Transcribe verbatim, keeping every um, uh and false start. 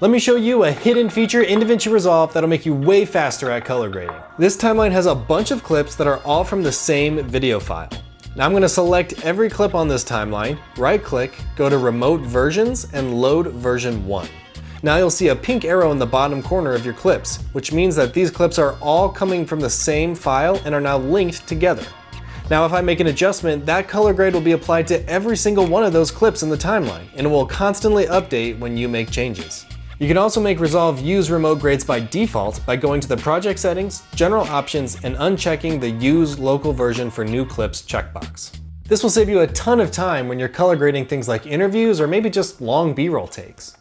Let me show you a hidden feature in DaVinci Resolve that'll make you way faster at color grading. This timeline has a bunch of clips that are all from the same video file. Now I'm gonna select every clip on this timeline, right click, go to Remote Versions and load version one. Now you'll see a pink arrow in the bottom corner of your clips, which means that these clips are all coming from the same file and are now linked together. Now if I make an adjustment, that color grade will be applied to every single one of those clips in the timeline, and it will constantly update when you make changes. You can also make Resolve use remote grades by default by going to the project settings, general options, and unchecking the use local version for new clips checkbox. This will save you a ton of time when you're color grading things like interviews or maybe just long B-roll takes.